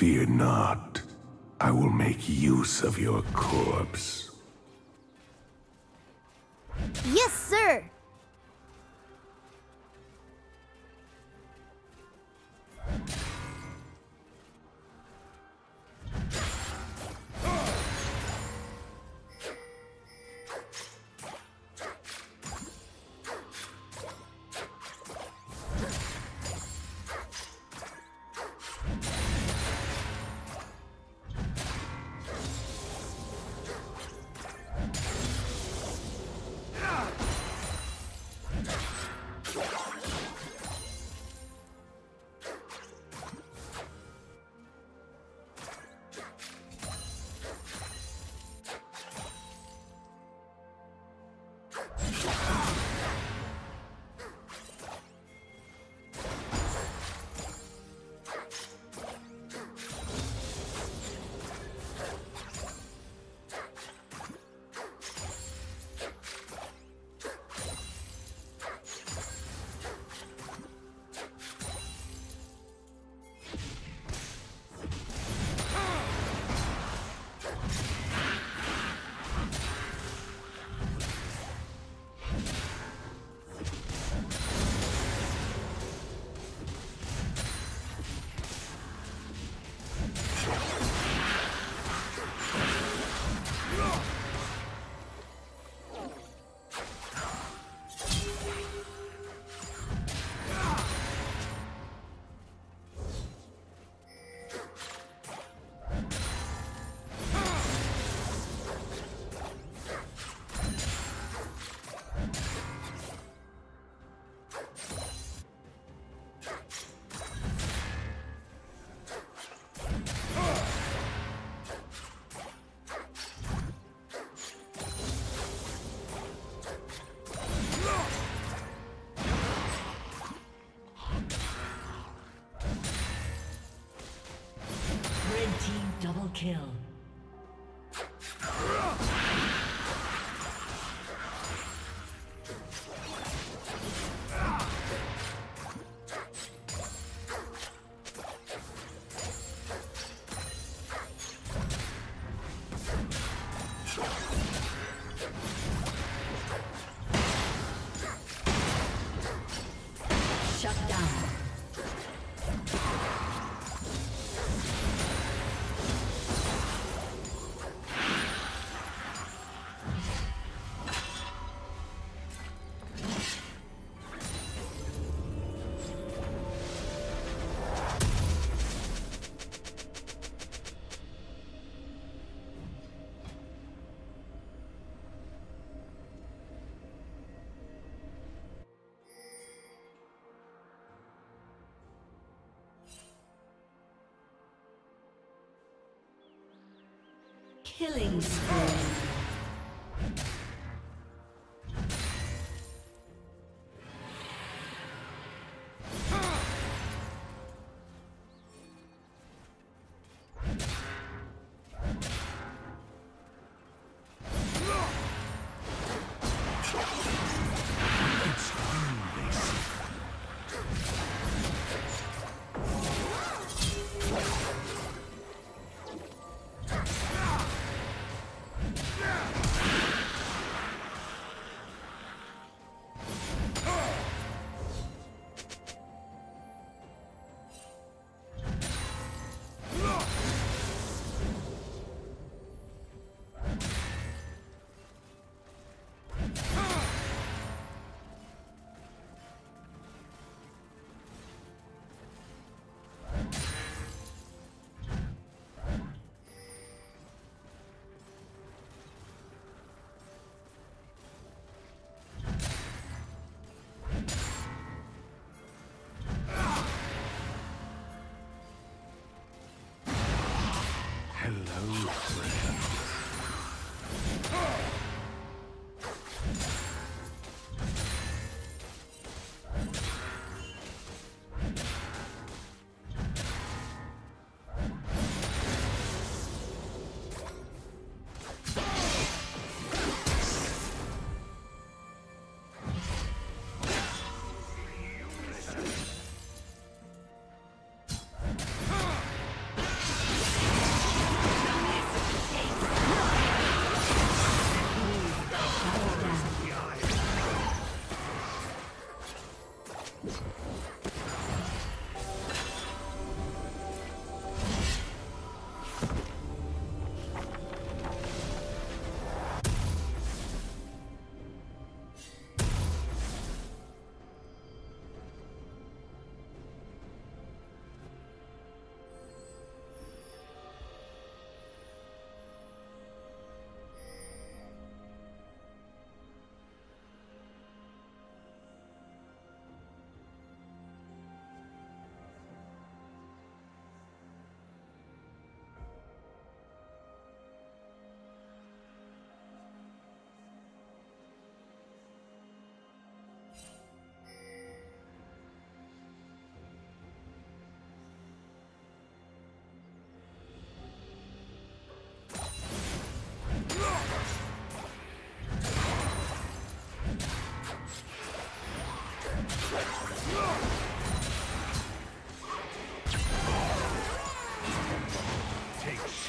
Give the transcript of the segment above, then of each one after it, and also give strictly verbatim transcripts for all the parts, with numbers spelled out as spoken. Fear not, I will make use of your corpse. Yes, sir! Kill. Killing spree.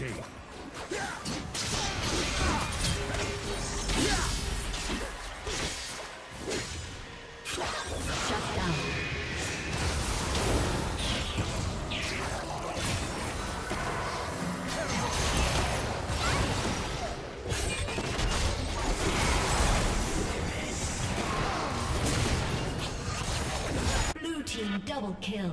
shape. Shut down. Double kill.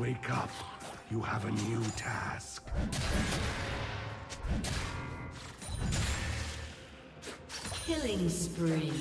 Wake up. You have a new task. Killing spree.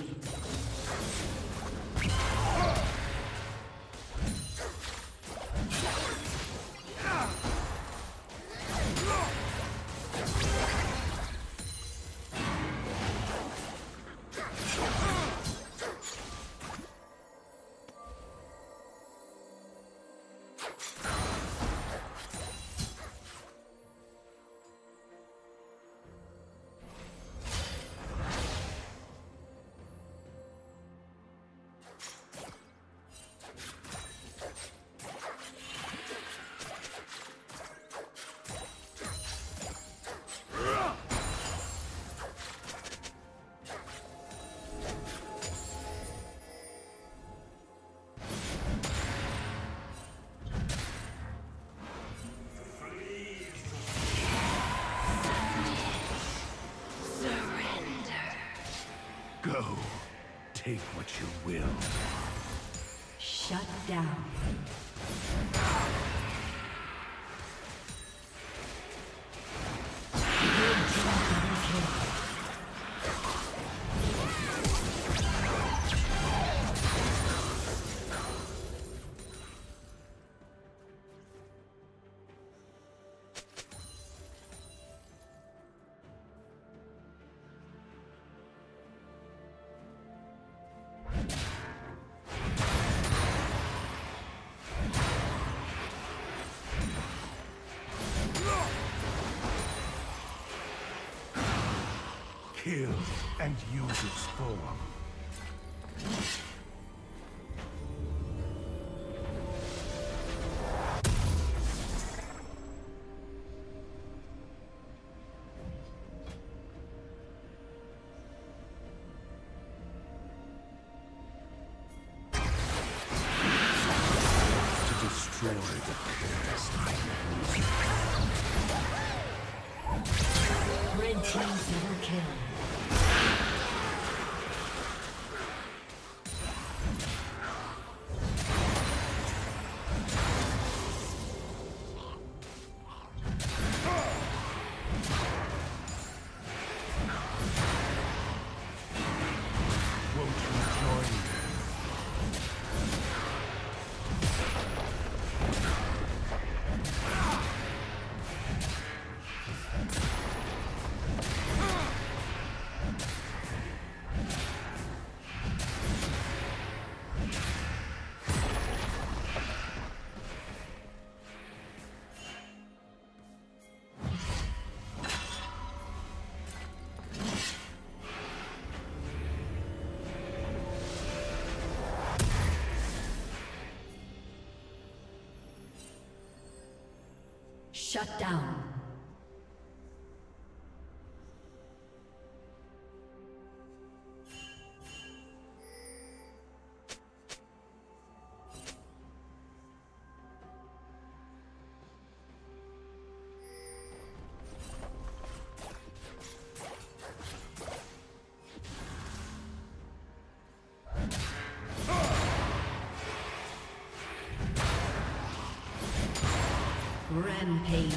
Take what you will. Shut down. Kill and use its form. To destroy the curse I use. Red team double kill. Shut down. Rampage.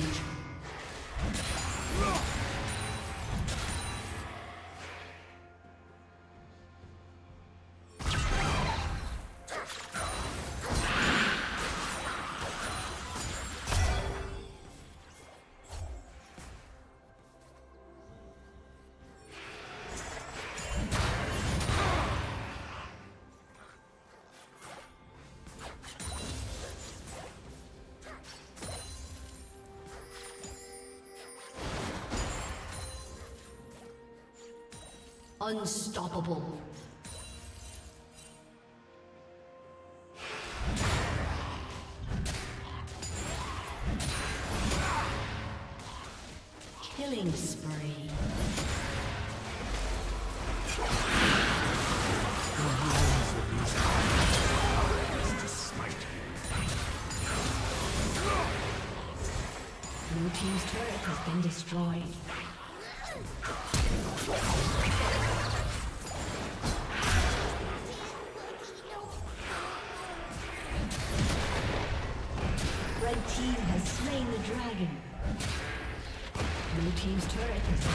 Unstoppable. Killing spree. Blue team's turret has been destroyed. Team has slain the dragon. Blue team's turret has been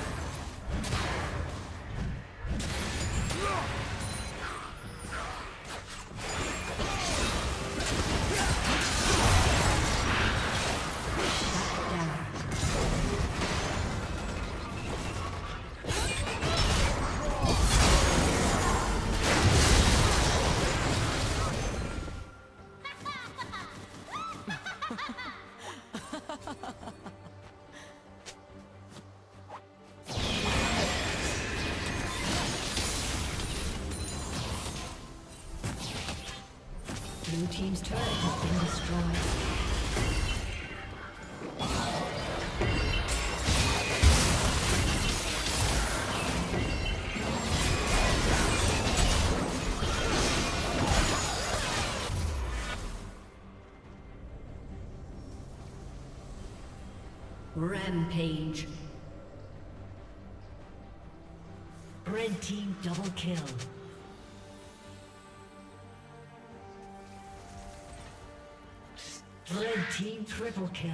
Rampage. Red team double kill. Red team triple kill.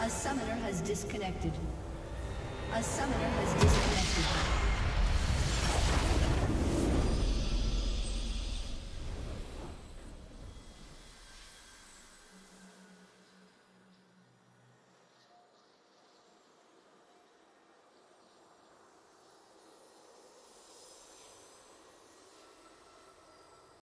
A summoner has disconnected. A summoner has disconnected.